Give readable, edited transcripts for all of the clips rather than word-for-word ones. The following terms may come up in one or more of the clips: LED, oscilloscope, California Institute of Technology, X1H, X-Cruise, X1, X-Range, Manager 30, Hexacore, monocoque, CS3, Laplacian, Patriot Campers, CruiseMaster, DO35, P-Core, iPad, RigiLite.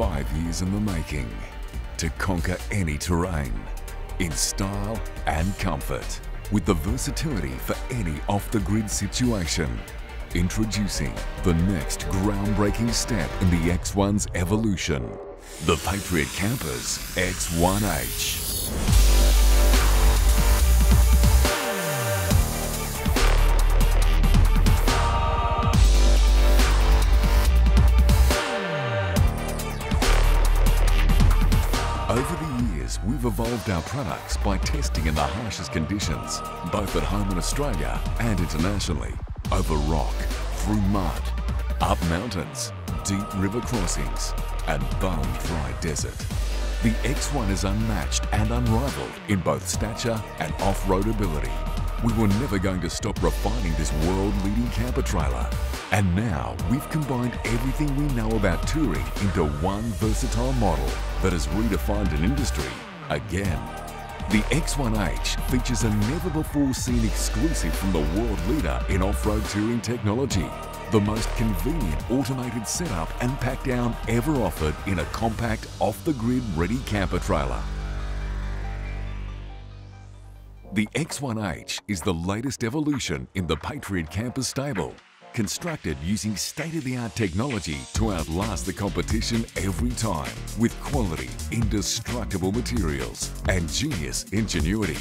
5 years in the making to conquer any terrain in style and comfort with the versatility for any off-the-grid situation. Introducing the next groundbreaking step in the X1's evolution, the Patriot Campers X1H. Over the years, we've evolved our products by testing in the harshest conditions, both at home in Australia and internationally, over rock, through mud, up mountains, deep river crossings, and bone-dry desert. The X1 is unmatched and unrivaled in both stature and off-road ability. We were never going to stop refining this world-leading camper trailer. And now we've combined everything we know about touring into one versatile model that has redefined an industry again. The X1H features a never-before-seen exclusive from the world leader in off-road touring technology, the most convenient automated setup and pack-down ever offered in a compact, off-the-grid ready camper trailer. The X1H is the latest evolution in the Patriot Campers stable, constructed using state-of-the-art technology to outlast the competition every time with quality, indestructible materials and genius ingenuity.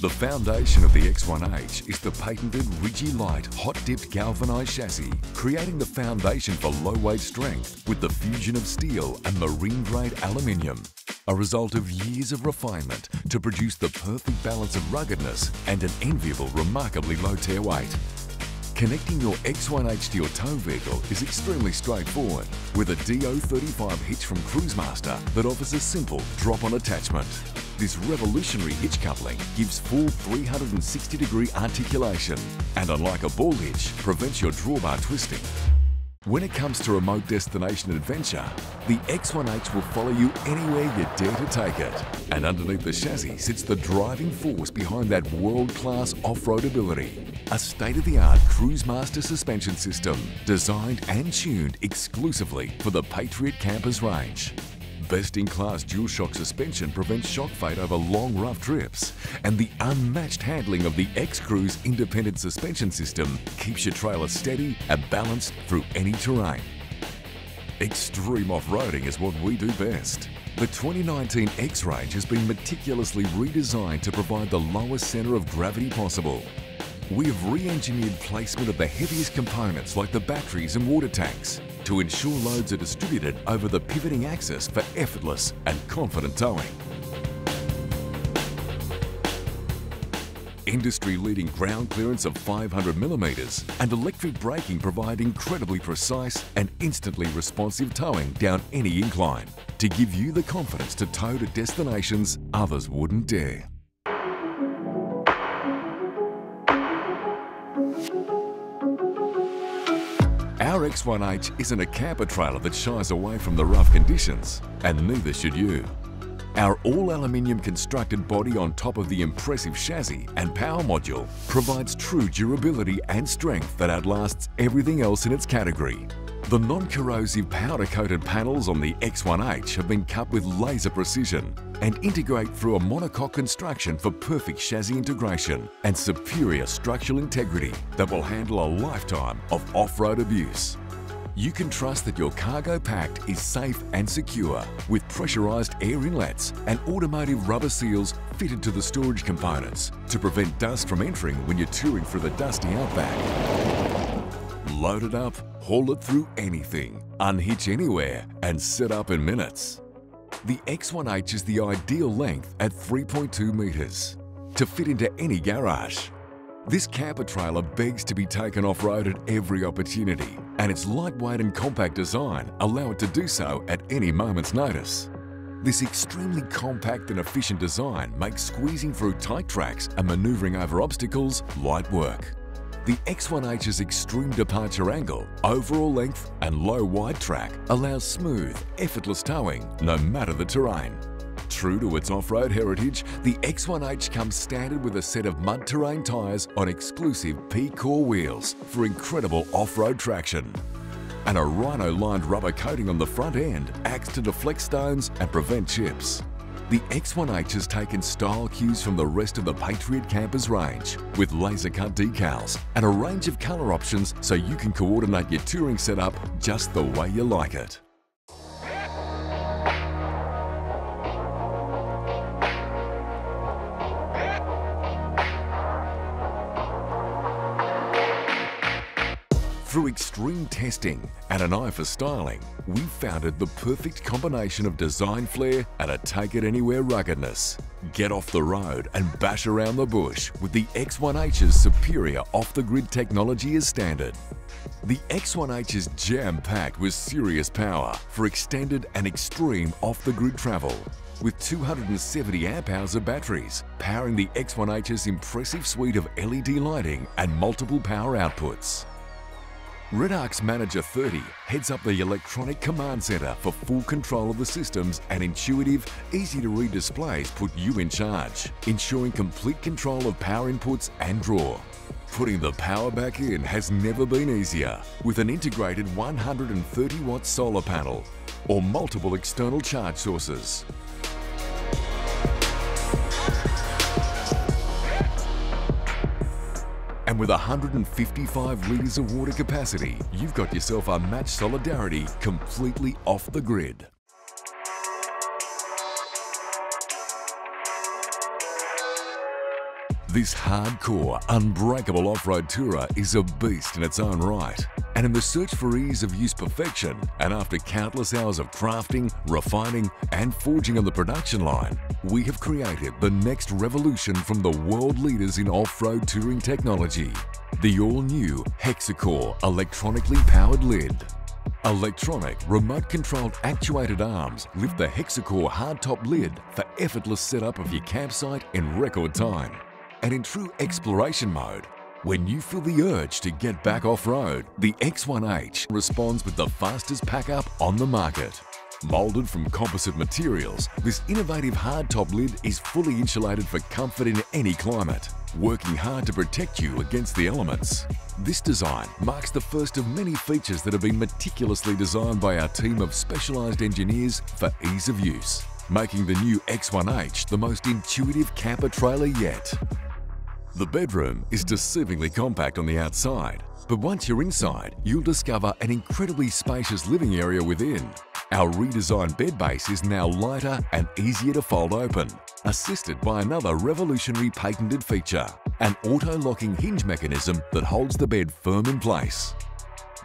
The foundation of the X1H is the patented RigiLite hot-dipped galvanized chassis, creating the foundation for low-weight strength with the fusion of steel and marine-grade aluminium. A result of years of refinement to produce the perfect balance of ruggedness and an enviable, remarkably low tear weight. Connecting your X1H to your tow vehicle is extremely straightforward with a DO35 hitch from CruiseMaster that offers a simple drop-on attachment. This revolutionary hitch coupling gives full 360-degree articulation and, unlike a ball hitch, prevents your drawbar twisting. When it comes to remote destination adventure, the X1H will follow you anywhere you dare to take it. And underneath the chassis sits the driving force behind that world-class off-road ability, a state-of-the-art CruiseMaster suspension system designed and tuned exclusively for the Patriot Campers range. Best-in-class dual-shock suspension prevents shock fade over long, rough trips, and the unmatched handling of the X-Cruise independent suspension system keeps your trailer steady and balanced through any terrain. Extreme off-roading is what we do best. The 2019 X-Range has been meticulously redesigned to provide the lowest center of gravity possible. We have re-engineered placement of the heaviest components like the batteries and water tanks to ensure loads are distributed over the pivoting axis for effortless and confident towing. Industry-leading ground clearance of 500 millimeters and electric braking provide incredibly precise and instantly responsive towing down any incline to give you the confidence to tow to destinations others wouldn't dare. Our X1H isn't a camper trailer that shies away from the rough conditions, and neither should you. Our all-aluminium constructed body on top of the impressive chassis and power module provides true durability and strength that outlasts everything else in its category. The non-corrosive powder-coated panels on the X1H have been cut with laser precision and integrate through a monocoque construction for perfect chassis integration and superior structural integrity that will handle a lifetime of off-road abuse. You can trust that your cargo packed is safe and secure with pressurized air inlets and automotive rubber seals fitted to the storage components to prevent dust from entering when you're touring through the dusty outback. Load it up, haul it through anything, unhitch anywhere, and set up in minutes. The X1H is the ideal length at 3.2 meters to fit into any garage. This camper trailer begs to be taken off-road at every opportunity, and its lightweight and compact design allow it to do so at any moment's notice. This extremely compact and efficient design makes squeezing through tight tracks and maneuvering over obstacles light work. The X1H's extreme departure angle, overall length and low wide track allows smooth, effortless towing no matter the terrain. True to its off-road heritage, the X1H comes standard with a set of mud terrain tyres on exclusive P-Core wheels for incredible off-road traction. and a rhino-lined rubber coating on the front end acts to deflect stones and prevent chips. The X1H has taken style cues from the rest of the Patriot Campers range, with laser-cut decals and a range of colour options so you can coordinate your touring setup just the way you like it. Through extreme testing and an eye for styling, we founded the perfect combination of design flair and a take-it-anywhere ruggedness. Get off the road and bash around the bush with the X1H's superior off-the-grid technology as standard. The X1H is jam-packed with serious power for extended and extreme off-the-grid travel, with 270 amp-hours of batteries powering the X1H's impressive suite of LED lighting and multiple power outputs. Redark's Manager 30 heads up the electronic command center for full control of the systems, and intuitive, easy-to-read displays put you in charge, ensuring complete control of power inputs and draw. Putting the power back in has never been easier, with an integrated 130-watt solar panel or multiple external charge sources. And with 155 litres of water capacity, you've got yourself unmatched solidarity completely off the grid. This hardcore, unbreakable off-road tourer is a beast in its own right. And in the search for ease of use perfection, and after countless hours of crafting, refining and forging on the production line, we have created the next revolution from the world leaders in off-road touring technology. The all-new Hexacore electronically powered lid. Electronic, remote-controlled actuated arms lift the Hexacore hardtop lid for effortless setup of your campsite in record time. And in true exploration mode, when you feel the urge to get back off-road, the X1H responds with the fastest pack-up on the market. Molded from composite materials, this innovative hardtop lid is fully insulated for comfort in any climate, working hard to protect you against the elements. This design marks the first of many features that have been meticulously designed by our team of specialised engineers for ease of use, making the new X1H the most intuitive camper trailer yet. The bedroom is deceivingly compact on the outside, but once you're inside, you'll discover an incredibly spacious living area within. Our redesigned bed base is now lighter and easier to fold open, assisted by another revolutionary patented feature, an auto-locking hinge mechanism that holds the bed firm in place.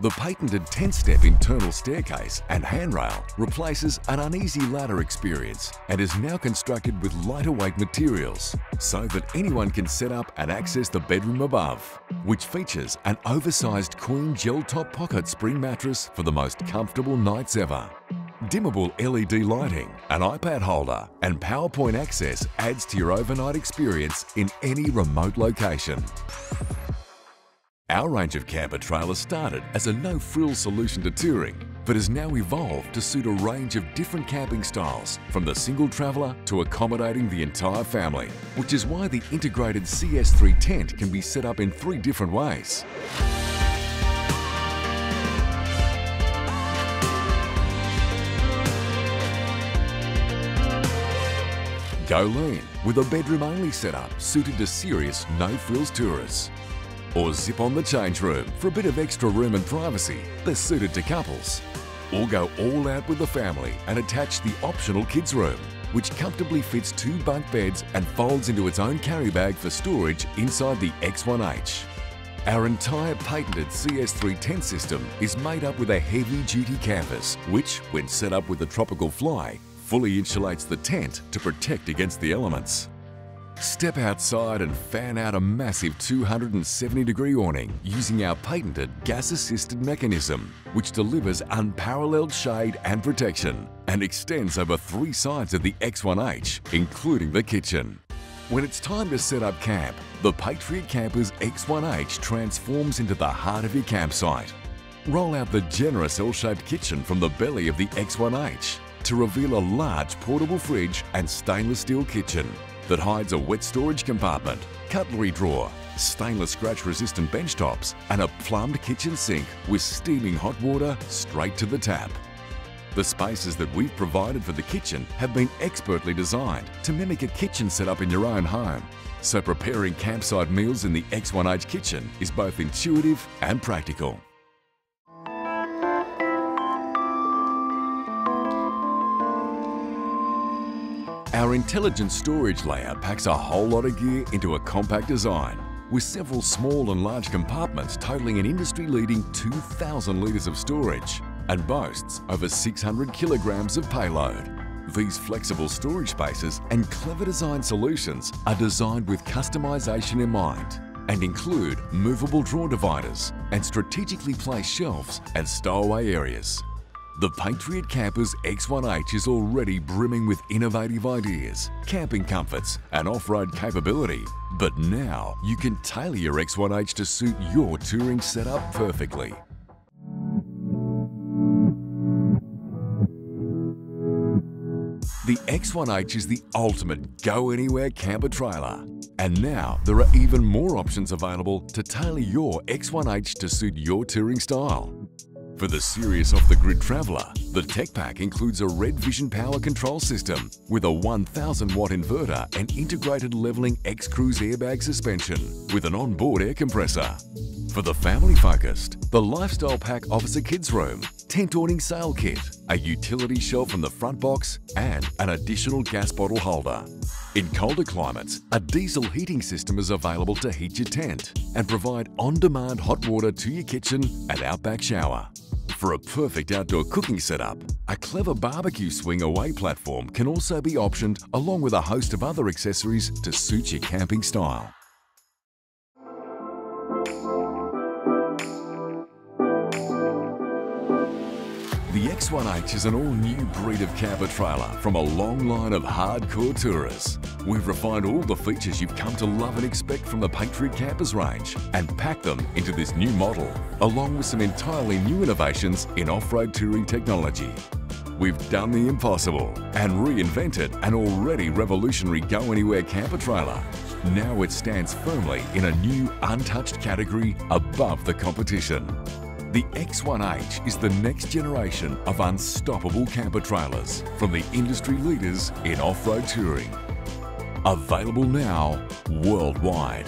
The patented 10-step internal staircase and handrail replaces an uneasy ladder experience and is now constructed with lighter weight materials so that anyone can set up and access the bedroom above, which features an oversized queen gel top pocket spring mattress for the most comfortable nights ever. Dimmable LED lighting, an iPad holder and PowerPoint access adds to your overnight experience in any remote location. Our range of camper trailers started as a no-frill solution to touring, but has now evolved to suit a range of different camping styles, from the single traveller to accommodating the entire family, which is why the integrated CS3 tent can be set up in 3 different ways. Go lean, with a bedroom-only setup suited to serious no-frills tourists. Or zip on the change room for a bit of extra room and privacy that's suited to couples. Or go all out with the family and attach the optional kids room, which comfortably fits 2 bunk beds and folds into its own carry bag for storage inside the X1H. Our entire patented CS3 tent system is made up with a heavy-duty canvas, which, when set up with a tropical fly, fully insulates the tent to protect against the elements. Step outside and fan out a massive 270-degree awning using our patented gas-assisted mechanism, which delivers unparalleled shade and protection and extends over 3 sides of the X1H, including the kitchen. When it's time to set up camp, the Patriot Campers X1H transforms into the heart of your campsite. Roll out the generous L-shaped kitchen from the belly of the X1H to reveal a large portable fridge and stainless steel kitchen that hides a wet storage compartment, cutlery drawer, stainless scratch-resistant bench tops, and a plumbed kitchen sink with steaming hot water straight to the tap. The spaces that we've provided for the kitchen have been expertly designed to mimic a kitchen setup in your own home, so preparing campsite meals in the X1H kitchen is both intuitive and practical. Our intelligent storage layer packs a whole lot of gear into a compact design, with several small and large compartments totaling an industry-leading 2,000 litres of storage and boasts over 600 kilograms of payload. These flexible storage spaces and clever design solutions are designed with customization in mind and include movable drawer dividers and strategically placed shelves and stowaway areas. The Patriot Campers X1H is already brimming with innovative ideas, camping comforts and off-road capability, but now you can tailor your X1H to suit your touring setup perfectly. The X1H is the ultimate go-anywhere camper trailer. And now there are even more options available to tailor your X1H to suit your touring style. For the serious off-the-grid traveller, the tech pack includes a Red Vision power control system with a 1,000-watt inverter and integrated levelling X-Cruise airbag suspension with an onboard air compressor. For the family-focused, the Lifestyle pack offers a kids' room, tent awning sail kit, a utility shelf from the front box and an additional gas bottle holder. In colder climates, a diesel heating system is available to heat your tent and provide on-demand hot water to your kitchen and outback shower. For a perfect outdoor cooking setup, a clever barbecue swing away platform can also be optioned along with a host of other accessories to suit your camping style. The X1H is an all-new breed of camper trailer from a long line of hardcore tourists. We've refined all the features you've come to love and expect from the Patriot Campers range and packed them into this new model, along with some entirely new innovations in off-road touring technology. We've done the impossible and reinvented an already revolutionary go-anywhere camper trailer. Now it stands firmly in a new, untouched category above the competition. The X1H is the next generation of unstoppable camper trailers from the industry leaders in off-road touring. Available now worldwide.